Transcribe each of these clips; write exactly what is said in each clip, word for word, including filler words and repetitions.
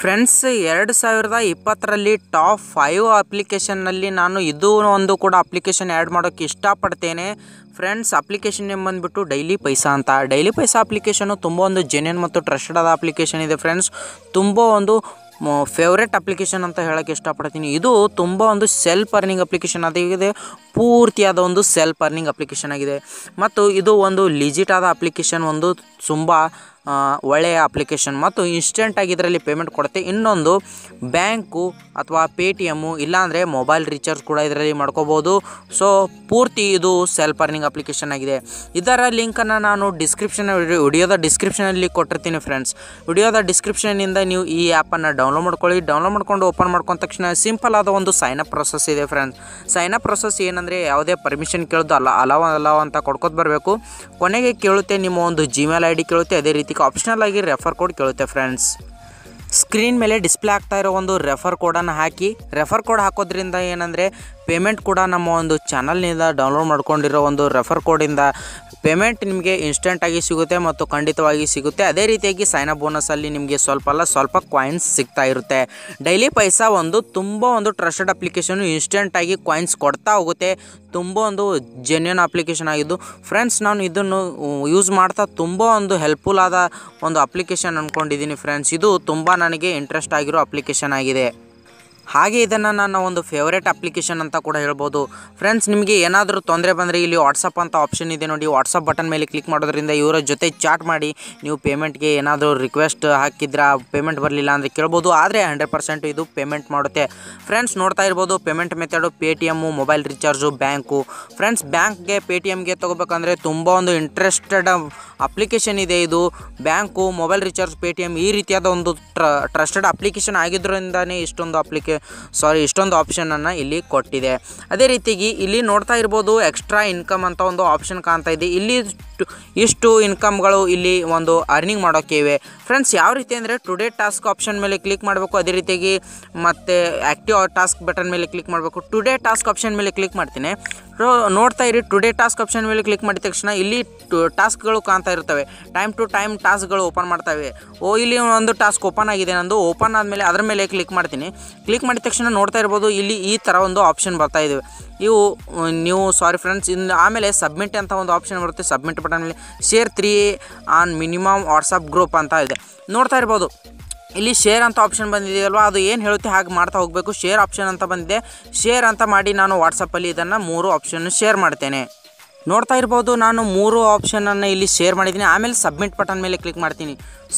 Friends ಎರಡು ಸಾವಿರದ ಇಪ್ಪತ್ತರಲ್ಲಿ ಟಾಪ್ ಐದು ಅಪ್ಲಿಕೇಶನ್ನಲ್ಲಿ ನಾನು ಇದು ಒಂದು ಕೂಡ ಅಪ್ಲಿಕೇಶನ್ ಆ್ಯಡ್ ಮಾಡೋಕ್ಕೆ ಇಷ್ಟಪಡ್ತೇನೆ ಫ್ರೆಂಡ್ಸ್. ಅಪ್ಲಿಕೇಶನ್ ನೇಮ್ ಬಂದುಬಿಟ್ಟು ಡೈಲಿ ಪೈಸಾ ಅಂತ. ಡೈಲಿ ಪೈಸಾ ಅಪ್ಲಿಕೇಶನು ತುಂಬ ಒಂದು ಜೆನ್ಯೂನ್ ಮತ್ತು ಟ್ರಸ್ಟೆಡ್ ಆದ ಅಪ್ಲಿಕೇಶನ್ ಇದೆ ಫ್ರೆಂಡ್ಸ್. ತುಂಬ ಒಂದು ಫೇವ್ರೇಟ್ ಅಪ್ಲಿಕೇಶನ್ ಅಂತ ಹೇಳೋಕ್ಕೆ ಇಷ್ಟಪಡ್ತೀನಿ. ಇದು ತುಂಬ ಒಂದು ಸೆಲ್ಫ್ ಅರ್ನಿಂಗ್ ಅಪ್ಲಿಕೇಶನ್ ಆಗಿದೆ, ಪೂರ್ತಿಯಾದ ಒಂದು ಸೆಲ್ಫ್ ಅರ್ನಿಂಗ್ ಅಪ್ಲಿಕೇಶನ್ ಆಗಿದೆ ಮತ್ತು ಇದು ಒಂದು ಲಿಜಿಟ್ ಆದ ಅಪ್ಲಿಕೇಶನ್, ಒಂದು ತುಂಬ ಒಳ್ಳೆಯ ಅಪ್ಲಿಕೇಶನ್ ಮತ್ತು ಇನ್ಸ್ಟೆಂಟಾಗಿ ಇದರಲ್ಲಿ ಪೇಮೆಂಟ್ ಕೊಡುತ್ತೆ. ಇನ್ನೊಂದು ಬ್ಯಾಂಕು ಅಥವಾ ಪೇಟಿಎಮ್ಮು ಇಲ್ಲಾಂದರೆ ಮೊಬೈಲ್ ರೀಚಾರ್ಜ್ ಕೂಡ ಇದರಲ್ಲಿ ಮಾಡ್ಕೋಬೋದು. ಸೊ ಪೂರ್ತಿ ಇದು ಸೆಲ್ಫ್ ಅರ್ನಿಂಗ್ ಅಪ್ಲಿಕೇಶನ್ ಆಗಿದೆ. ಇದರ ಲಿಂಕನ್ನು ನಾನು ಡಿಸ್ಕ್ರಿಪ್ಷನ್ ವಿಡಿಯೋದ ಡಿಸ್ಕ್ರಿಪ್ಷನಲ್ಲಿ ಕೊಟ್ಟಿರ್ತೀನಿ ಫ್ರೆಂಡ್ಸ್. ವಿಡಿಯೋದ ಡಿಸ್ಕ್ರಿಪ್ಷನಿಂದ ನೀವು ಈ ಆ್ಯಪನ್ನು ಡೌನ್ಲೋಡ್ ಮಾಡ್ಕೊಳ್ಳಿ. ಡೌನ್ಲೋಡ್ ಮಾಡ್ಕೊಂಡು ಓಪನ್ ಮಾಡ್ಕೊಂಡ ತಕ್ಷಣ ಸಿಂಪಲ್ ಆದ ಒಂದು ಸೈನ್ ಅಪ್ ಪ್ರೊಸೆಸ್ ಇದೆ ಫ್ರೆಂಡ್ಸ್. ಸೈನ್ ಅಪ್ ಪ್ರೊಸೆಸ್ ಏನಂದರೆ ಯಾವುದೇ ಪರ್ಮಿಷನ್ ಕೇಳೋದು ಅಲ್ಲ, ಅಲವ್ ಅಲವ್ ಅಂತ ಕೊಡ್ಕೋದು ಬರಬೇಕು. ಕೊನೆಗೆ ಕೇಳುತ್ತೆ ನಿಮ್ಮ ಒಂದು ಜಿಮೇಲ್ ಐ ಡಿ ಕೇಳುತ್ತೆ, ಅದೇ ರೀತಿ ಆಪ್ಷನಲ್ ಆಗಿ ರೆಫರ್ ಕೋಡ್ ಕೇಳುತ್ತೆ ಫ್ರೆಂಡ್ಸ್. ಸ್ಕ್ರೀನ್ ಮೇಲೆ ಡಿಸ್ಪ್ಲೇ ಆಗ್ತಾ ಇರೋ ಒಂದು ರೆಫರ್ ಕೋಡನ್ನು ಹಾಕಿ, ರೆಫರ್ ಕೋಡ್ ಹಾಕೋದ್ರಿಂದ ಏನಂದರೆ ಪೇಮೆಂಟ್ ಕೂಡ ನಮ್ಮ ಒಂದು ಚಾನಲ್ನಿಂದ ಡೌನ್ಲೋಡ್ ಮಾಡ್ಕೊಂಡಿರೋ ಒಂದು ರೆಫರ್ ಕೋಡಿಂದ ಪೇಮೆಂಟ್ ನಿಮಗೆ ಇನ್ಸ್ಟೆಂಟಾಗಿ ಸಿಗುತ್ತೆ ಮತ್ತು ಖಂಡಿತವಾಗಿ ಸಿಗುತ್ತೆ. ಅದೇ ರೀತಿಯಾಗಿ ಸೈನ್ ಅಪ್ ಬೋನಸಲ್ಲಿ ನಿಮಗೆ ಸ್ವಲ್ಪ ಅಲ್ಲ ಸ್ವಲ್ಪ ಕಾಯಿನ್ಸ್ ಸಿಗ್ತಾ ಇರುತ್ತೆ. ಡೈಲಿ ಪೈಸಾ ಒಂದು ತುಂಬ ಒಂದು ಟ್ರಸ್ಟೆಡ್ ಅಪ್ಲಿಕೇಶನು, ಇನ್ಸ್ಟೆಂಟಾಗಿ ಕಾಯಿನ್ಸ್ ಕೊಡ್ತಾ ಹೋಗುತ್ತೆ. ತುಂಬ ಒಂದು ಜೆನ್ಯೂನ್ ಅಪ್ಲಿಕೇಶನ್ ಆಗಿದ್ದು ಫ್ರೆಂಡ್ಸ್. ನಾನು ಇದನ್ನು ಯೂಸ್ ಮಾಡ್ತಾ ತುಂಬ ಒಂದು ಹೆಲ್ಪ್ಫುಲ್ ಆದ ಒಂದು ಅಪ್ಲಿಕೇಶನ್ ಅಂದ್ಕೊಂಡಿದ್ದೀನಿ ಫ್ರೆಂಡ್ಸ್. ಇದು ತುಂಬ ನನಗೆ ಇಂಟ್ರೆಸ್ಟ್ ಆಗಿರೋ ಅಪ್ಲಿಕೇಶನ್ ಆಗಿದೆ. ಹಾಗೆ ಇದನ್ನು ನನ್ನ ಒಂದು ಫೇವ್ರೇಟ್ ಅಪ್ಲಿಕೇಶನ್ ಅಂತ ಕೂಡ ಹೇಳ್ಬೋದು ಫ್ರೆಂಡ್ಸ್. ನಿಮಗೆ ಏನಾದರೂ ತೊಂದರೆ ಬಂದರೆ ಇಲ್ಲಿ ವಾಟ್ಸಪ್ ಅಂತ ಆಪ್ಷನ್ ಇದೆ ನೋಡಿ. ವಾಟ್ಸಪ್ ಬಟನ್ ಮೇಲೆ ಕ್ಲಿಕ್ ಮಾಡೋದ್ರಿಂದ ಇವರ ಜೊತೆ ಚಾಟ್ ಮಾಡಿ ನೀವು ಪೇಮೆಂಟ್ಗೆ ಏನಾದರೂ ರಿಕ್ವೆಸ್ಟ್ ಹಾಕಿದ್ರೆ ಪೇಮೆಂಟ್ ಬರಲಿಲ್ಲ ಅಂದರೆ ಕೇಳ್ಬೋದು. ಆದರೆ ಹಂಡ್ರೆಡ್ ಪರ್ಸೆಂಟ್ ಇದು ಪೇಮೆಂಟ್ ಮಾಡುತ್ತೆ ಫ್ರೆಂಡ್ಸ್. ನೋಡ್ತಾ ಇರ್ಬೋದು payment method Paytm, mobile recharge, bank friends. ಬ್ಯಾಂಕ್ಗೆ ಪೇಟಿಎಮ್ಗೆ ತೊಗೋಬೇಕಂದ್ರೆ ತುಂಬ ಒಂದು ಇಂಟ್ರೆಸ್ಟೆಡ್ ಅಪ್ಲಿಕೇಶನ್ ಇದೆ ಇದು. ಬ್ಯಾಂಕು, ಮೊಬೈಲ್ ರೀಚಾರ್ಜ್, ಪೇಟಿಎಮ್ ಈ ರೀತಿಯಾದ ಒಂದು ಟ್ರ ಟ್ರಸ್ಟೆಡ್ ಅಪ್ಲಿಕೇಶನ್ ಆಗಿದ್ದರಿಂದಾನೇ ಇಷ್ಟೊಂದು ಅಪ್ಲಿಕೇಶನ್ ಸಾರಿ ಇಷ್ಟೊಂದು ಆಪ್ಷನನ್ನು ಇಲ್ಲಿ ಕೊಟ್ಟಿದೆ. ಅದೇ ರೀತಿಯಾಗಿ ಇಲ್ಲಿ ನೋಡ್ತಾ ಇರ್ಬೋದು ಎಕ್ಸ್ಟ್ರಾ ಇನ್ಕಮ್ ಅಂತ ಒಂದು ಆಪ್ಷನ್ ಕಾಣ್ತಾ ಇದೆ. ಇಲ್ಲಿ ಇಷ್ಟು ಇನ್ಕಮ್ಗಳು ಇಲ್ಲಿ ಒಂದು ಅರ್ನಿಂಗ್ ಮಾಡೋಕ್ಕೆ ಇವೆ ಫ್ರೆಂಡ್ಸ್. ಯಾವ ರೀತಿ ಅಂದರೆ ಟುಡೇ ಟಾಸ್ಕ್ ಆಪ್ಷನ್ ಮೇಲೆ ಕ್ಲಿಕ್ ಮಾಡಬೇಕು. ಅದೇ ರೀತಿಯಾಗಿ ಮತ್ತು ಆ್ಯಕ್ಟಿವ್ ಟಾಸ್ಕ್ ಬಟನ್ ಮೇಲೆ ಕ್ಲಿಕ್ ಮಾಡಬೇಕು. ಟುಡೇ ಟಾಸ್ಕ್ ಆಪ್ಷನ್ ಮೇಲೆ ಕ್ಲಿಕ್ ಮಾಡ್ತೀನಿ, ನೋಡ್ತಾ ಇರಿ. ಟುಡೇ ಟಾಸ್ಕ್ ಆಪ್ಷನ್ ಮೇಲೆ ಕ್ಲಿಕ್ ಮಾಡಿದ ತಕ್ಷಣ ಇಲ್ಲಿ ಟಾಸ್ಕ್ಗಳು ಕಾಣ್ತಾ ಇರ್ತವೆ. ಟೈಮ್ ಟು ಟೈಮ್ ಟಾಸ್ಕ್ಗಳು ಓಪನ್ ಮಾಡ್ತವೆ. ಓ ಇಲ್ಲಿ ಒಂದು ಟಾಸ್ಕ್ ಓಪನ್ ಆಗಿದೆ ನಂದು. ಓಪನ್ ಆದಮೇಲೆ ಅದರ ಮೇಲೆ ಕ್ಲಿಕ್ ಮಾಡ್ತೀನಿ. ಕ್ಲಿಕ್ ಮಾಡಿದ ತಕ್ಷಣ ನೋಡ್ತಾ ಇರ್ಬೋದು ಇಲ್ಲಿ ಈ ಥರ ಒಂದು ಆಪ್ಷನ್ ಬರ್ತಾ ಇದ್ದಾವೆ ಇವು ನೀವು ಸಾರಿ ಫ್ರೆಂಡ್ಸ್. ಇನ್ನು ಆಮೇಲೆ ಸಬ್ಮಿಟ್ ಅಂತ ಒಂದು ಆಪ್ಷನ್ ಬರುತ್ತೆ. ಸಬ್ಮಿಟ್ ಬಟನ್ ಮೇಲೆ share three on minimum WhatsApp group ಅಂತ ಇದೆ. ನೋಡ್ತಾ ಇರ್ಬೋದು ಇಲ್ಲಿ ಶೇರ್ ಅಂತ ಆಪ್ಷನ್ ಬಂದಿದೆಯಲ್ವ, ಅದು ಏನು ಹೇಳುತ್ತೆ ಹಾಗೆ ಮಾಡ್ತಾ ಹೋಗಬೇಕು. ಶೇರ್ ಆಪ್ಷನ್ ಅಂತ ಬಂದಿದೆ. ಶೇರ್ ಅಂತ ಮಾಡಿ ನಾನು ವಾಟ್ಸಪ್ಪಲ್ಲಿ ಇದನ್ನು ಮೂರು ಆಪ್ಷನ್ ಶೇರ್ ಮಾಡ್ತೇನೆ. ನೋಡ್ತಾ ಇರ್ಬೋದು ನಾನು ಮೂರು ಆಪ್ಷನನ್ನು ಇಲ್ಲಿ ಶೇರ್ ಮಾಡಿದ್ದೀನಿ. ಆಮೇಲೆ ಸಬ್ಮಿಟ್ ಬಟನ್ ಮೇಲೆ ಕ್ಲಿಕ್ ಮಾಡ್ತೀನಿ.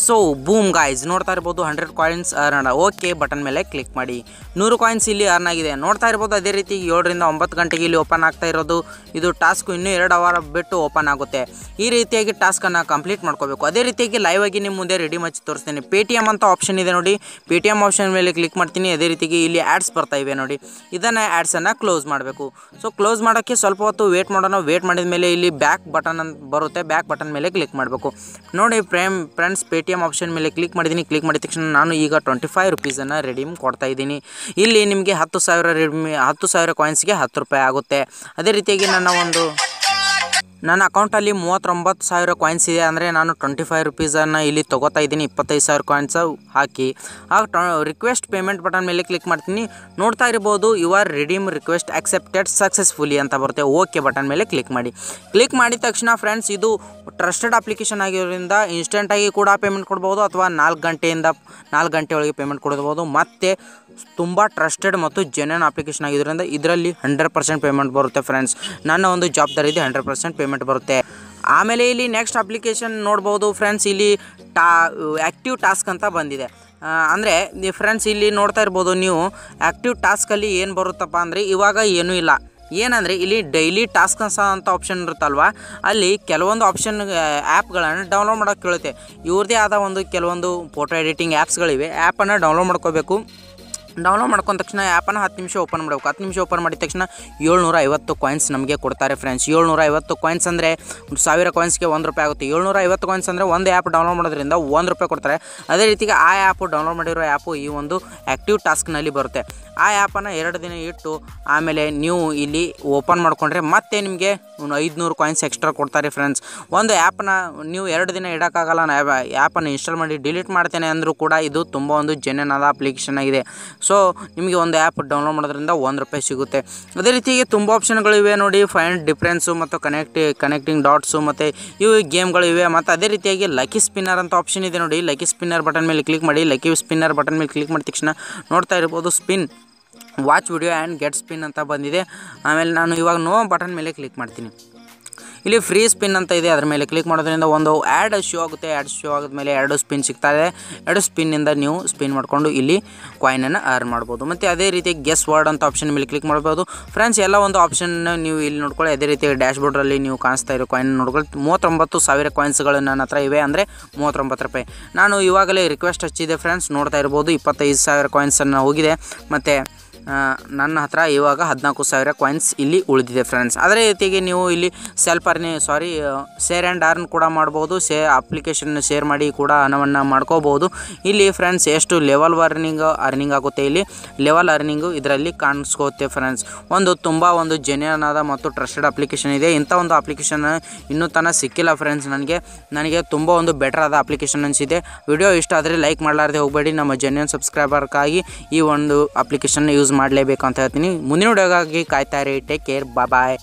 ಸೊ ಬೂಮ್ ಗಾಯ್ಸ್, ನೋಡ್ತಾ ಇರ್ಬೋದು hundred coins earn. Okay button ಮೇಲೆ ಕ್ಲಿಕ್ ಮಾಡಿ ನೂರು ಕಾಯಿನ್ಸ್ ಇಲ್ಲಿ ಅರ್ನ್ ಆಗಿದೆ. ನೋಡ್ತಾ ಇರ್ಬೋದು ಅದೇ ರೀತಿ ಏಳರಿಂದ ಒಂಬತ್ತು ಗಂಟೆಗೆ ಇಲ್ಲಿ ಓಪನ್ ಆಗ್ತಾ ಇರೋದು. ಇದು ಟಾಸ್ಕ್ ಇನ್ನೂ ಎರಡು ಅವರ್ ಬಿಟ್ಟು ಓಪನ್ ಆಗುತ್ತೆ. ಈ ರೀತಿಯಾಗಿ ಟಾಸ್ಕನ್ನು ಕಂಪ್ಲೀಟ್ ಮಾಡ್ಕೋಬೇಕು. ಅದೇ ರೀತಿಯಾಗಿ ಲೈವ್ ಆಗಿ ನಿಮ್ಮ ಮುಂದೆ ರೆಡಿ ಮಚ್ಚಿ ತೋರಿಸ್ತೇನೆ. ಪೇಟಿಎಮ್ ಅಂತ ಆಪ್ಷನ್ ಇದೆ ನೋಡಿ. ಪೇಟಿಎಮ್ ಆಪ್ಷನ್ ಮೇಲೆ ಕ್ಲಿಕ್ ಮಾಡ್ತೀನಿ. ಅದೇ ರೀತಿಯಾಗಿ ಇಲ್ಲಿ ಆ್ಯಡ್ಸ್ ಬರ್ತಾ ಇವೆ ನೋಡಿ. ಇದನ್ನು ಆ್ಯಡ್ಸನ್ನು ಕ್ಲೋಸ್ ಮಾಡಬೇಕು. ಸೊ ಕ್ಲೋಸ್ ಮಾಡೋಕ್ಕೆ ಸ್ವಲ್ಪ ಹೊತ್ತು ವೇಟ್ ಮಾಡೋಣ. ವೇಟ್ ಮಾಡಿದ ಮೇಲೆ ಇಲ್ಲಿ ಬ್ಯಾಕ್ ಬಟನ್ ಬರುತ್ತೆ. ಬ್ಯಾಕ್ ಬಟನ್ ಮೇಲೆ ಕ್ಲಿಕ್ ಮಾಡಬೇಕು. ನೋಡಿ ಪ್ರೇಮ್ ಫ್ರೆಂಡ್ಸ್ ಪೇಟಿಎಮ್ ಆಪ್ಷನ್ ಮೇಲೆ ಕ್ಲಿಕ್ ಮಾಡಿದ್ದೀನಿ. ಕ್ಲಿಕ್ ಮಾಡಿದ ತಕ್ಷಣ ನಾನು ಈಗ ಟ್ವೆಂಟಿ ಫೈವ್ ರುಪೀಸನ್ನು ರೆಡೀಮ್ ಕೊಡ್ತಾ ಇದ್ದೀನಿ. ಇಲ್ಲಿ ನಿಮಗೆ ಹತ್ತು ಸಾವಿರ ರೆಡಿಮಿ ಹತ್ತು ಸಾವಿರ ಕಾಯಿನ್ಸ್ಗೆ ಹತ್ತು ರೂಪಾಯಿ ಆಗುತ್ತೆ. ಅದೇ ರೀತಿಯಾಗಿ ನನ್ನ ಒಂದು ನನ್ನ ಅಕೌಂಟಲ್ಲಿ ಮೂವತ್ತೊಂಬತ್ತು ಸಾವಿರ ಕಾಯಿನ್ಸ್ ಇದೆ. ಅಂದರೆ ನಾನು ಟ್ವೆಂಟಿ ಫೈವ್ ರುಪೀಸನ್ನು ಇಲ್ಲಿ ತೊಗೋತಾ ಇದ್ದೀನಿ. ಇಪ್ಪತ್ತೈದು ಸಾವಿರ ಕಾಯಿನ್ಸ್ ಹಾಕಿ ಆಗ ರಿಕ್ವೆಸ್ಟ್ ಪೇಮೆಂಟ್ ಬಟನ್ ಮೇಲೆ ಕ್ಲಿಕ್ ಮಾಡ್ತೀನಿ. ನೋಡ್ತಾ ಇರ್ಬೋದು your redeem request accepted successfully ಅಂತ ಬರುತ್ತೆ. ಓಕೆ ಬಟನ್ ಮೇಲೆ ಕ್ಲಿಕ್ ಮಾಡಿ. ಕ್ಲಿಕ್ ಮಾಡಿದ ತಕ್ಷಣ ಫ್ರೆಂಡ್ಸ್ ಇದು ಟ್ರಸ್ಟೆಡ್ ಅಪ್ಲಿಕೇಶನ್ ಆಗಿರೋದ್ರಿಂದ ಇನ್ಸ್ಟೆಂಟಾಗಿ ಕೂಡ ಪೇಮೆಂಟ್ ಕೊಡ್ಬೋದು ಅಥವಾ ನಾಲ್ಕು ಗಂಟೆಯಿಂದ ನಾಲ್ಕು ಗಂಟೆ ಒಳಗೆ ಪೇಮೆಂಟ್ ಕೊಡ್ಬೋದು. ಮತ್ತು ತುಂಬ ಟ್ರಸ್ಟೆಡ್ ಮತ್ತು ಜೆನ್ಯೂನ್ ಅಪ್ಲಿಕೇಶನ್ ಆಗಿರೋದ್ರಿಂದ ಇದರಲ್ಲಿ ಹಂಡ್ರೆಡ್ ಪರ್ಸೆಂಟ್ ಪೇಮೆಂಟ್ ಬರುತ್ತೆ ಫ್ರೆಂಡ್ಸ್. ನನ್ನ ಒಂದು ಜವಾಬ್ದಾರಿ ಇದೆ, ಹಂಡ್ರೆಡ್ ಪರ್ಸೆಂಟ್ ಪೇಮೆಂಟ್ ಬರುತ್ತೆ. ಆಮೇಲೆ ಇಲ್ಲಿ ನೆಕ್ಸ್ಟ್ ಅಪ್ಲಿಕೇಶನ್ ನೋಡ್ಬೋದು ಫ್ರೆಂಡ್ಸ್. ಇಲ್ಲಿ ಟಾ ಆ್ಯಕ್ಟಿವ್ ಟಾಸ್ಕ್ ಅಂತ ಬಂದಿದೆ. ಅಂದರೆ ಫ್ರೆಂಡ್ಸ್ ಇಲ್ಲಿ ನೋಡ್ತಾ ಇರ್ಬೋದು ನೀವು ಆ್ಯಕ್ಟಿವ್ ಟಾಸ್ಕಲ್ಲಿ ಏನು ಬರುತ್ತಪ್ಪ ಅಂದರೆ ಇವಾಗ ಏನೂ ಇಲ್ಲ. ಏನಂದರೆ ಇಲ್ಲಿ ಡೈಲಿ ಟಾಸ್ಕ್ ಅಂತ ಆಪ್ಷನ್ ಇರುತ್ತಲ್ವ, ಅಲ್ಲಿ ಕೆಲವೊಂದು ಆಪ್ಷನ್ ಆ್ಯಪ್ಗಳನ್ನು ಡೌನ್ಲೋಡ್ ಮಾಡೋಕ್ಕೆ ಕೇಳುತ್ತೆ. ಇವ್ರದ್ದೇ ಆದ ಒಂದು ಕೆಲವೊಂದು ಫೋಟೋ ಎಡಿಟಿಂಗ್ ಆ್ಯಪ್ಸ್ಗಳಿವೆ. ಆ್ಯಪನ್ನು ಡೌನ್ಲೋಡ್ ಮಾಡ್ಕೋಬೇಕು. ಡೌನ್ಲೋಡ್ ಮಾಡ್ಕೊಂಡ ತಕ್ಷಣ ಆ್ಯಪನ್ನು ಹತ್ತು ನಿಮಿಷ ಓಪನ್ ಮಾಡಬೇಕು. ಹತ್ತು ನಿಮಿಷ ಓಪನ್ ಮಾಡಿದ ತಕ್ಷಣ ಏಳ್ನೂರ ಐವತ್ತು ಕಾಯಿನ್ಸ್ ನಮಗೆ ಕೊಡ್ತಾರೆ ಫ್ರೆಂಡ್ಸ್. ಏಳ್ನೂರ ಐವತ್ತು ಕಾಯಿನ್ಸ್ ಅಂದರೆ ಒಂದು ಸಾವಿರ ಕಾಯಿನ್ಸ್ಗೆ ಒಂದು ರೂಪಾಯಿ ಆಗುತ್ತೆ. ಏಳ್ನೂರ ಐವತ್ತು ಕಾಯಿನ್ಸ್ ಅಂದರೆ ಒಂದು ಆ್ಯಪ್ ಡೌನ್ಲೋಡ್ ಮಾಡೋದ್ರಿಂದ ಒಂದು ರೂಪಾಯಿ ಕೊಡ್ತಾರೆ. ಅದೇ ರೀತಿಗೆ ಆ ಆ್ಯಪು ಡೌನ್ಲೋಡ್ ಮಾಡಿರೋ ಆ್ಯಪು ಈ ಒಂದು ಆ್ಯಕ್ಟಿವ್ ಟಾಸ್ಕ್ನಲ್ಲಿ ಬರುತ್ತೆ. ಆ ಆ್ಯಪನ್ನು ಎರಡು ದಿನ ಇಟ್ಟು ಆಮೇಲೆ ನೀವು ಇಲ್ಲಿ ಓಪನ್ ಮಾಡಿಕೊಂಡ್ರೆ ಮತ್ತೆ ನಿಮಗೆ ಒಂದು ಐದುನೂರು ಕಾಯಿನ್ಸ್ ಎಕ್ಸ್ಟ್ರಾ ಕೊಡ್ತಾರೆ ಫ್ರೆಂಡ್ಸ್. ಒಂದು ಆ್ಯಪನ್ನ ನೀವು ಎರಡು ದಿನ ಇಡೋಕ್ಕಾಗಲ್ಲ, ನಾನು ಆ್ಯಪನ್ನು ಇನ್ಸ್ಟಾಲ್ ಮಾಡಿ ಡಿಲೀಟ್ ಮಾಡ್ತೇನೆ ಅಂದರೂ ಕೂಡ ಇದು ತುಂಬ ಒಂದು ಜೆನ್ಯೂನ್ ಆದ ಅಪ್ಲಿಕೇಶನ್ ಆಗಿದೆ. ಸೊ ನಿಮಗೆ ಒಂದು ಆ್ಯಪ್ ಡೌನ್ಲೋಡ್ ಮಾಡೋದ್ರಿಂದ ಒಂದು ರೂಪಾಯಿ ಸಿಗುತ್ತೆ. ಅದೇ ರೀತಿಗೆ ತುಂಬ ಆಪ್ಷನ್ಗಳಿವೆ ನೋಡಿ, ಫೈಂಡ್ ಡಿಫ್ರೆನ್ಸು ಮತ್ತು ಕನೆಕ್ಟ್ ಕನೆಕ್ಟಿಂಗ್ ಡಾಟ್ಸು ಮತ್ತು ಇವು ಗೇಮ್ಗಳಿವೆ. ಮತ್ತು ಅದೇ ರೀತಿಯಾಗಿ ಲಕ್ಕಿ ಸ್ಪಿನ್ನರ್ ಅಂತ ಆಪ್ಷನ್ ಇದೆ ನೋಡಿ. ಲಕ್ಕಿ ಸ್ಪಿನ್ನರ್ ಬಟನ್ ಮೇಲೆ ಕ್ಲಿಕ್ ಮಾಡಿ. ಲಕ್ಕಿ ಸ್ಪಿನ್ನರ್ ಬಟನ್ ಮೇಲೆ ಕ್ಲಿಕ್ ಮಾಡಿದ ತಕ್ಷಣ ನೋಡ್ತಾ ಇರ್ಬೋದು spin watch video and get spin ಅಂತ ಬಂದಿದೆ. ಆಮೇಲೆ ನಾನು ಇವಾಗ ನೋ ಬಟನ್ ಮೇಲೆ ಕ್ಲಿಕ್ ಮಾಡ್ತೀನಿ. ಇಲ್ಲಿ ಫ್ರೀ ಸ್ಪಿನ್ ಅಂತ ಇದೆ, ಅದರ ಮೇಲೆ ಕ್ಲಿಕ್ ಮಾಡೋದ್ರಿಂದ ಒಂದು ಆ್ಯಡ್ ಶೋ ಆಗುತ್ತೆ. ಆ್ಯಡ್ ಶೋ ಆದಮೇಲೆ ಎರಡು ಸ್ಪಿನ್ ಸಿಗ್ತಾ ಇದೆ. ಎರಡು ಸ್ಪಿನ್ನಿಂದ ನೀವು ಸ್ಪಿನ್ ಮಾಡಿಕೊಂಡು ಇಲ್ಲಿ ಕಾಯಿನನ್ನು ಅರ್ನ್ ಮಾಡ್ಬೋದು. ಮತ್ತು ಅದೇ ರೀತಿ ಗೆಸ್ ವರ್ಡ್ ಅಂತ ಆಪ್ಷನ್ ಮೇಲೆ ಕ್ಲಿಕ್ ಮಾಡ್ಬೋದು ಫ್ರೆಂಡ್ಸ್. ಎಲ್ಲ ಒಂದು ಆಪ್ಷನ್ನ ನೀವು ಇಲ್ಲಿ ನೋಡ್ಕೊಳ್ಳಿ. ಅದೇ ರೀತಿ ಡ್ಯಾಶ್ ಬೋರ್ಡಲ್ಲಿ ನೀವು ಕಾಣಿಸ್ತಾ ಇರೋ ಕಾಯಿನ್ ನೋಡ್ಕೊಳ್ಳಿ. ಮೂವತ್ತೊಂಬತ್ತು ಸಾವಿರ ಕಾಯಿನ್ಸ್ಗಳು ನನ್ನ ಹತ್ರ ಇವೆ, ಅಂದರೆ ಮೂವತ್ತೊಂಬತ್ತು ರೂಪಾಯಿ. ನಾನು ಇವಾಗಲೇ ರಿಕ್ವೆಸ್ಟ್ ಹಚ್ಚಿದೆ ಫ್ರೆಂಡ್ಸ್, ನೋಡ್ತಾ ಇರ್ಬೋದು ಇಪ್ಪತ್ತೈದು ಸಾವಿರ ಕಾಯಿನ್ಸನ್ನು ಹೋಗಿದೆ. ಮತ್ತು ನನ್ನ ಹತ್ರ ಇವಾಗ ಹದಿನಾಲ್ಕು ಸಾವಿರ ಕಾಯಿನ್ಸ್ ಇಲ್ಲಿ ಉಳಿದಿದೆ ಫ್ರೆಂಡ್ಸ್. ಅದರ ಜೊತೆಗೆ ನೀವು ಇಲ್ಲಿ ಸೆಲ್ಫ್ ಅರ್ನಿ ಸಾರಿ ಶೇರ್ ಆ್ಯಂಡ್ ಅರ್ನ್ ಕೂಡ ಮಾಡ್ಬೋದು. ಶೇ ಅಪ್ಲಿಕೇಶನ್ ಶೇರ್ ಮಾಡಿ ಕೂಡ ಹಣವನ್ನು ಮಾಡ್ಕೋಬೋದು. ಇಲ್ಲಿ ಫ್ರೆಂಡ್ಸ್ ಎಷ್ಟು ಲೆವೆಲ್ ಅರ್ನಿಂಗ್ ಅರ್ನಿಂಗ್ ಆಗುತ್ತೆ, ಇಲ್ಲಿ ಲೆವೆಲ್ ಅರ್ನಿಂಗು ಇದರಲ್ಲಿ ಕಾಣಿಸ್ಕೋತ್ತೆ ಫ್ರೆಂಡ್ಸ್. ಒಂದು ತುಂಬ ಒಂದು ಜೆನ್ಯೂನ್ ಆದ ಮತ್ತು ಟ್ರಸ್ಟೆಡ್ ಅಪ್ಲಿಕೇಶನ್ ಇದೆ. ಇಂಥ ಒಂದು ಅಪ್ಲಿಕೇಶನ್ ಇನ್ನೂ ತನಕ ಸಿಕ್ಕಿಲ್ಲ ಫ್ರೆಂಡ್ಸ್. ನನಗೆ ನನಗೆ ತುಂಬ ಒಂದು ಬೆಟರ್ ಆದ ಅಪ್ಲಿಕೇಶನ್ ಅನಿಸಿದೆ. ವಿಡಿಯೋ ಇಷ್ಟ ಆದರೆ ಲೈಕ್ ಮಾಡಲಾರದೆ ಹೋಗಬೇಡಿ. ನಮ್ಮ ಜೆನ್ಯೂನ್ ಸಬ್ಸ್ಕ್ರೈಬರ್ಗಾಗಿ ಈ ಒಂದು ಅಪ್ಲಿಕೇಶನ್ನ ಯೂಸ್ ಮಾಡಲೇಬೇಕು ಅಂತ ಹೇಳ್ತೀನಿ. ಮುಂದಿನ ವಿಡಿಯೋಗಾಗಿ ಕಾಯ್ತಾ ಇರಿ. ಟೇಕ್ ಕೇರ್, ಬಾಯ್.